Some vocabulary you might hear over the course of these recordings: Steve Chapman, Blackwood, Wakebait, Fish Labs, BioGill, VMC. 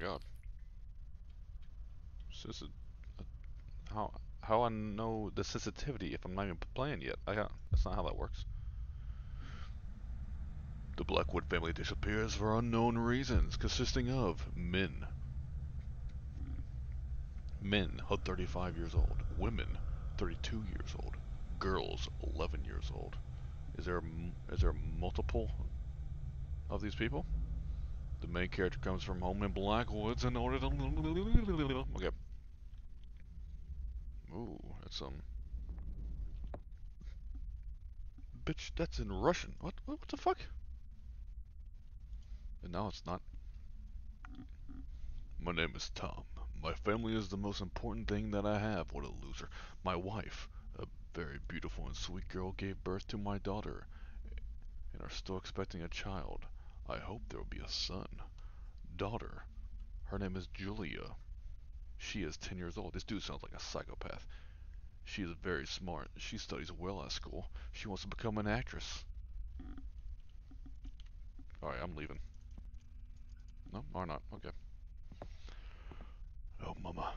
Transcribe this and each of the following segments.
my god. This is a, how I know the sensitivity if I'm not even playing yet? That's not how that works. The Blackwood family disappears for unknown reasons, consisting of men. Men, 35 years old. Women, 32 years old. Girls, 11 years old. Is there multiple of these people? The main character comes from home in Blackwoods in order to... Okay. Ooh, that's Bitch, that's in Russian. What the fuck? And now it's not. My name is Tom. My family is the most important thing that I have. What a loser. My wife, a very beautiful and sweet girl, gave birth to my daughter and are still expecting a child. I hope there will be a son. Daughter, her name is Julia. She is 10 years old. This dude sounds like a psychopath. She is very smart. She studies well at school. She wants to become an actress. Alright, I'm leaving. No, or not. Okay. Oh, mama.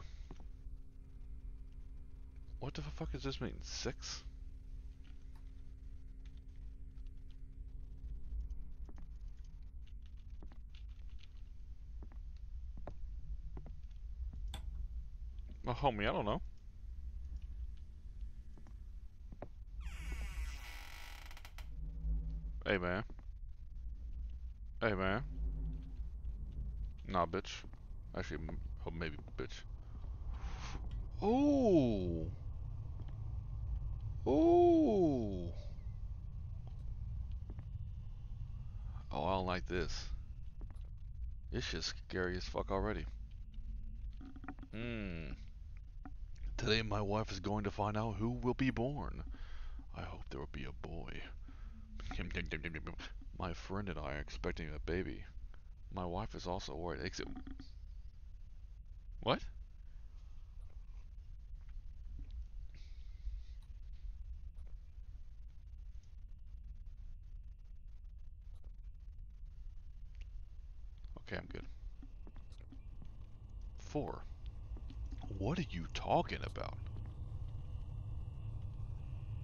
What the fuck does this mean? 6? Well, homie, I don't know. Hey, man. Hey, man. Nah, bitch. Actually, oh, maybe bitch. Oh! Oh! Oh, I don't like this. This shit's scary as fuck already. Today my wife is going to find out who will be born. I hope there will be a boy. My friend and I are expecting a baby. My wife is also worried. What? Okay, I'm good. 4. What are you talking about?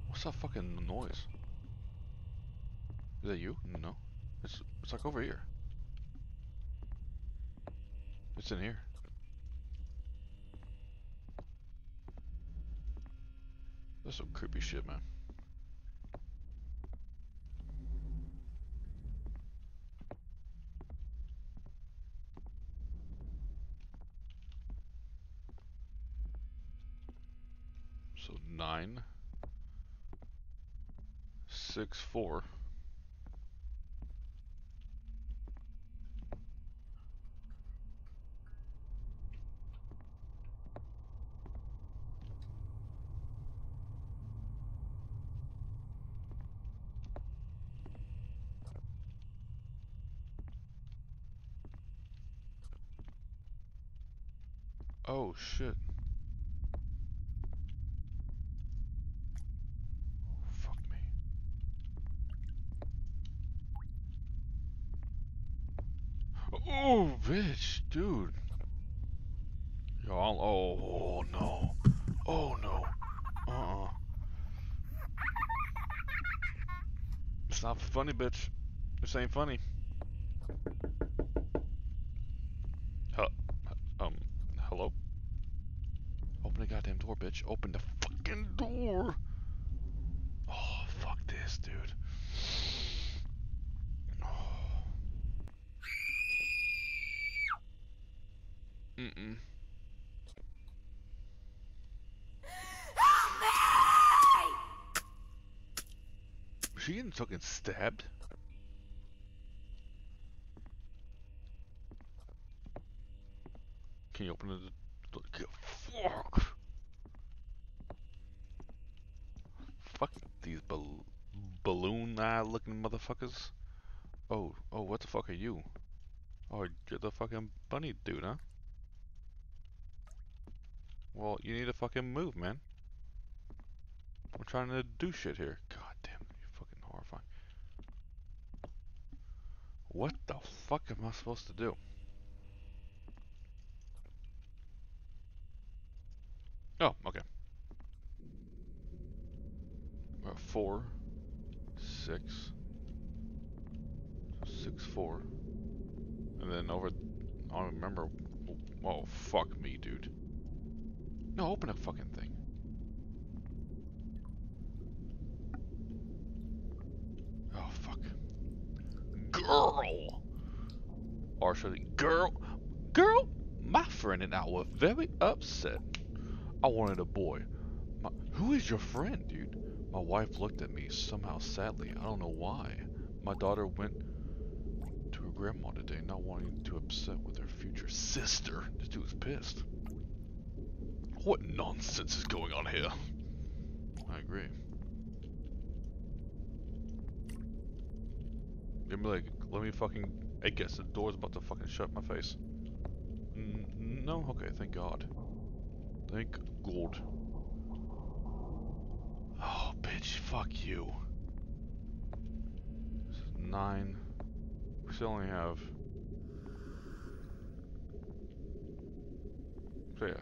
What's that fucking noise? Is that you? No. It's like over here. It's in here. That's some creepy shit, man. So 9, 6, 4. Oh shit. Oh, bitch, dude. Y'all, oh no. Oh no. It's not funny, bitch. This ain't funny. Hello? Open the goddamn door, bitch. Open the fucking door. Oh, fuck this, dude. Help me! Is she getting fucking stabbed? Can you open the door? Fuck! Fuck these balloon-eye looking motherfuckers. Oh, what the fuck are you? Oh, you're the fucking bunny dude, huh? Well, you need to fucking move, man. I'm trying to do shit here. God damn it, you're fucking horrifying. What the fuck am I supposed to do? Oh, okay. 4, 6, 6, 4, and then over. I don't remember. Oh fuck me, dude. No, open up fucking thing. Oh fuck. Girl. Or should it girl? My friend and I were very upset. I wanted a boy. Who is your friend, dude? My wife looked at me somehow sadly. I don't know why. My daughter went to her grandma today, not wanting to upset with her future sister. This dude was pissed. What nonsense is going on here? I agree. You'd be like, let me fucking... I guess the door's about to fucking shut my face. No? Okay, thank God. Thank God. Oh, bitch, fuck you. This is 9. We still only have... So yeah,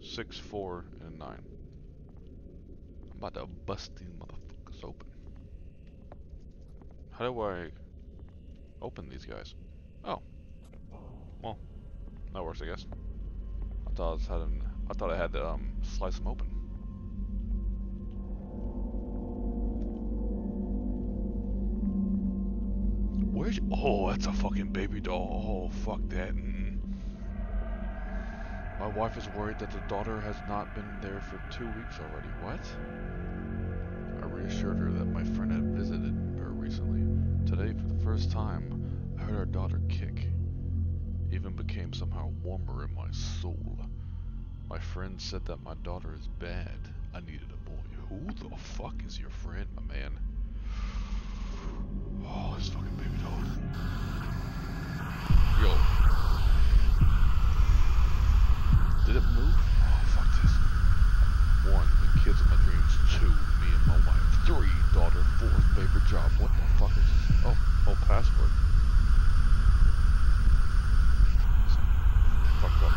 6, 4, and 9. I'm about to bust these motherfuckers open. How do I open these guys? Oh. Well, that works, I guess. I thought I had to slice them open. Where's your... Oh, that's a fucking baby doll. Oh, fuck that. My wife is worried that the daughter has not been there for 2 weeks already. What? I reassured her that my friend had visited her recently. Today, for the first time, I heard our daughter kick. Even became somehow warmer in my soul. My friend said that my daughter is bad. I needed a boy. Who the fuck is your friend, my man? Oh, this fucking baby dog. Yo. Did it move? Oh, fuck this. 1, the kids of my dreams. 2, me and my wife. 3, daughter. 4, favorite job. What the fuck is this? Oh, oh, password. Fucked up.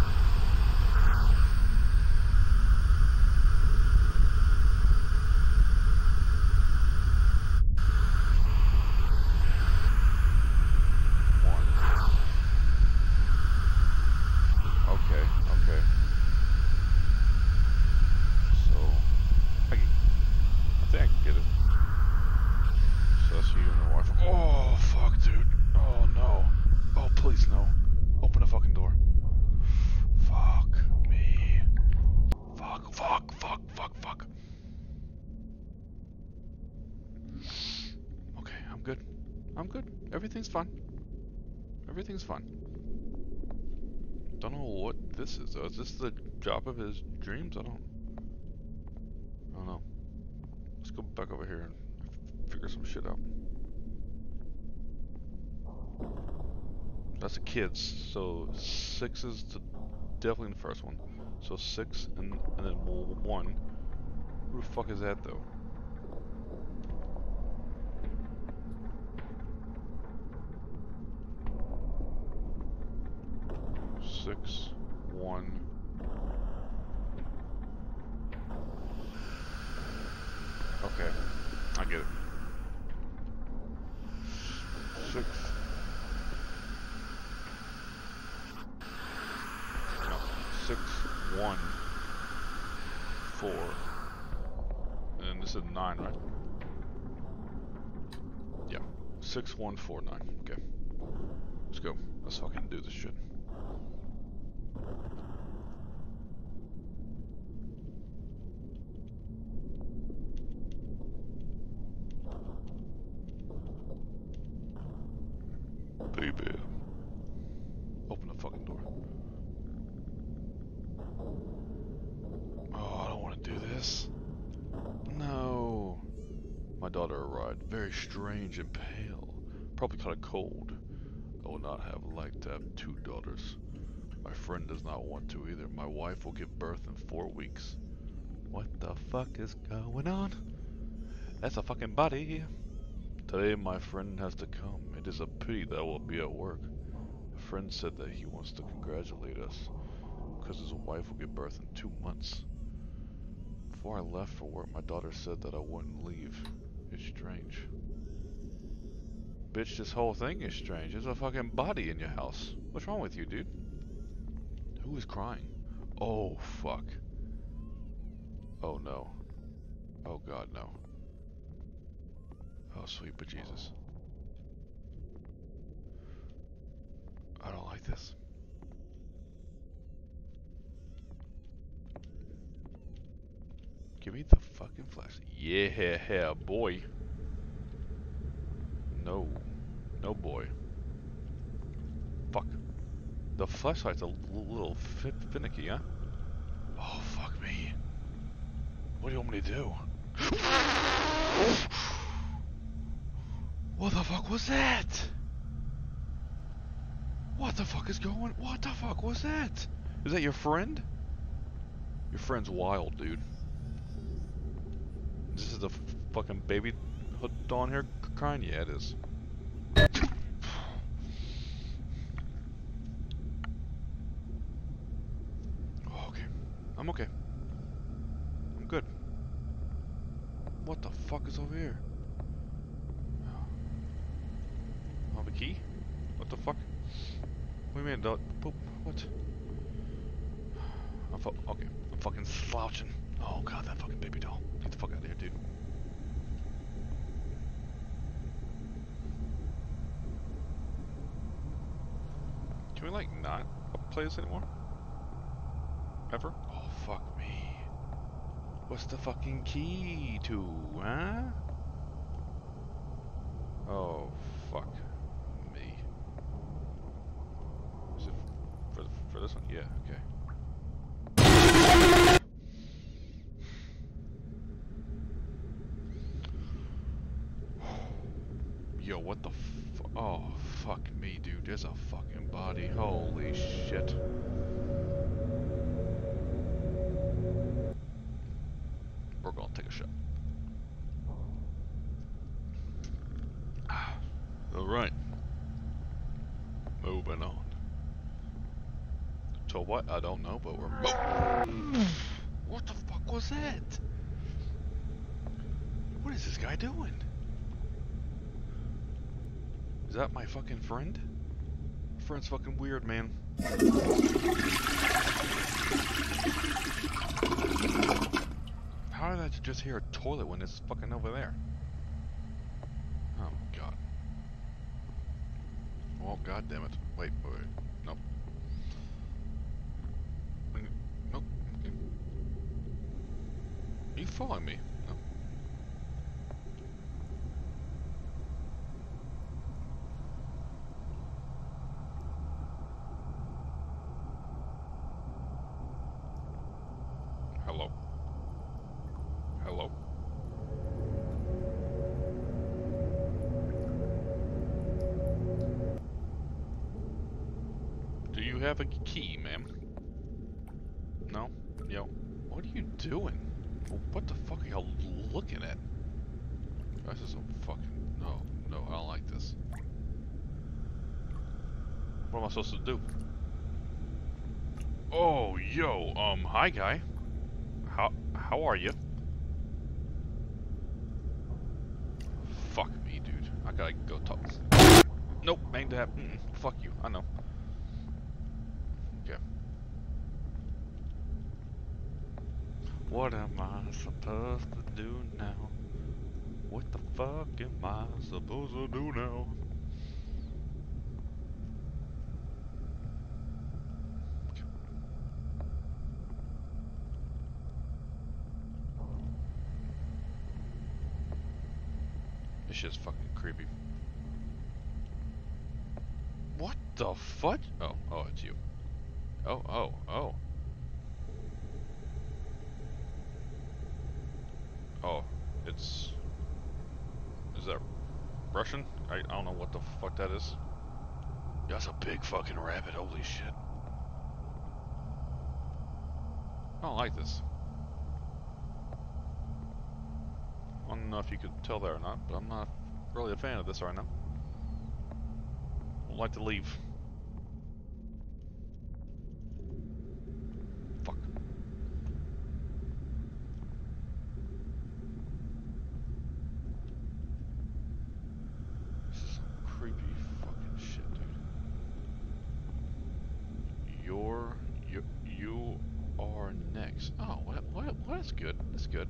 Everything's fine. Don't know what this is though. Is this the job of his dreams? I don't know. Let's go back over here and figure some shit out. That's the kids. So 6 is definitely the first one. So 6 and then 1. Who the fuck is that though? Okay, I get it. 6. No, 6, 1, 4. And then this is 9, right? Yeah, 6, 1, 4, 9. Okay, let's go. Let's fucking do this shit. Strange and pale, probably caught a cold. I would not have liked to have 2 daughters. My friend does not want to either. My wife will give birth in 4 weeks. What the fuck is going on? That's a fucking body. Today my friend has to come. It is a pity that I will be at work. A friend said that he wants to congratulate us because his wife will give birth in 2 months. Before I left for work, my daughter said that I wouldn't leave. It's strange. Bitch, this whole thing is strange. There's a fucking body in your house. What's wrong with you, dude? Who is crying? Oh, fuck. Oh, no. Oh, God, no. Oh, sweet bejesus. I don't like this. Give me the fucking flash. Yeah, boy. No. No, boy. Fuck. The flashlight's a little finicky, huh? Oh, fuck me. What do you want me to do? What the fuck was that? What the fuck is going? What the fuck was that? Is that your friend? Your friend's wild, dude. This is the fucking baby hooked on here crying? Yeah, it is. Oh, okay. I'm okay. I'm good. What the fuck is over here? I have a key? What the fuck? Wait a minute, poop. What? Okay. I'm fucking slouching. Oh god, that fucking baby doll. Get the fuck out of here, dude. Can we, like, not play this anymore? Ever? Oh, fuck me. What's the fucking key to, huh? Oh, fuck me. Is it for this one? Yeah, okay. Yo, what the fuck? Oh, fuck me, dude. There's a fucking body. Holy shit. We're gonna take a shot. Alright. Moving on. To what? I don't know, but we're... What the fuck was that? What is this guy doing? Is that my fucking friend? My friend's fucking weird, man. How did I just hear a toilet when it's fucking over there? Oh god. Oh god damn it. Wait. Nope. Nope. Are you following me? Have a key, ma'am? No? Yo, what are you doing? What the fuck are y'all looking at? This is a fucking... No, I don't like this. What am I supposed to do? Oh, yo, hi guy. How are you? Fuck me, dude. I gotta go talk. Nope, ain't that. Fuck you, I know. What am I supposed to do now? What the fuck am I supposed to do now? This shit's fucking creepy. What the fuck? Oh, it's you. Oh. Oh, it's... Is that Russian? I don't know what the fuck that is. That's a big fucking rabbit, holy shit. I don't like this. I don't know if you could tell that or not, but I'm not really a fan of this right now. I'd like to leave. That's good. That's good.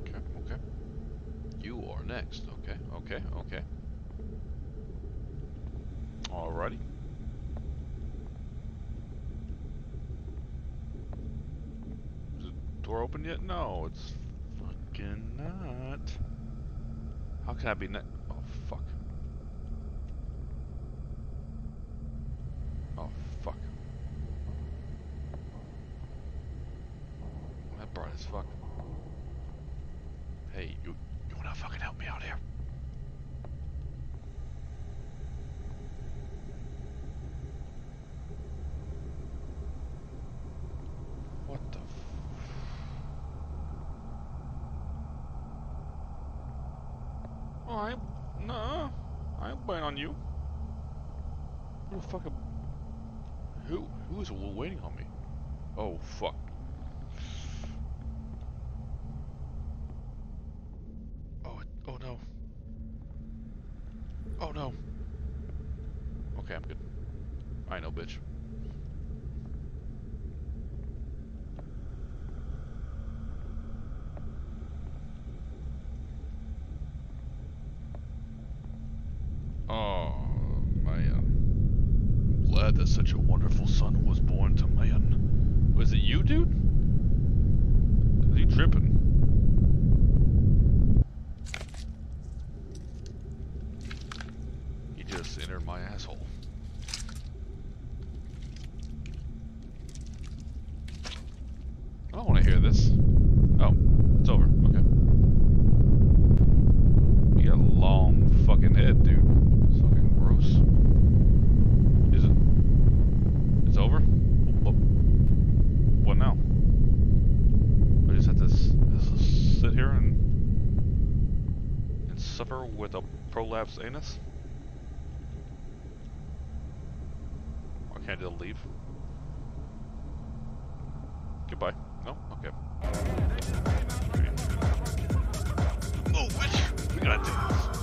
Okay, okay. You are next. Okay, okay, okay. Alrighty. Is the door open yet? No, it's fucking not. How can I be next? Oh, fuck. Oh, fuck. That bright as fuck. Hey, you wanna fucking help me out here? I ain't biting on you. Who the fuck? Who is waiting on me? Oh fuck. Oh no. Oh no. Okay, I'm good. I know, bitch. That such a wonderful son was born to man. Was it you, dude? Is he tripping? He just entered my asshole. I don't want to hear this. Oh, it's over. Okay. You got a long fucking head, dude. It's fucking gross. Over? What now? I just have to sit here and suffer with a prolapsed anus? Or can I just leave? Goodbye. No? Okay. Oh, bitch! We gotta do this.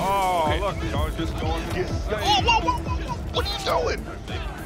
Oh, look, y'all just going to get saved. Whoa, whoa, whoa, whoa, what are you doing?